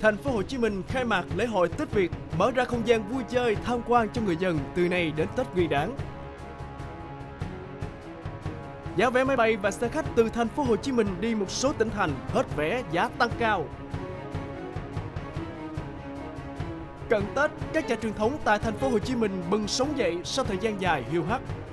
Thành phố Hồ Chí Minh khai mạc lễ hội Tết Việt, mở ra không gian vui chơi tham quan cho người dân từ nay đến Tết Nguyên Đán. Giá vé máy bay và xe khách từ thành phố Hồ Chí Minh đi một số tỉnh thành hết vé giá tăng cao. Cận Tết, các chợ truyền thống tại thành phố Hồ Chí Minh bừng sống dậy sau thời gian dài hiu hắt.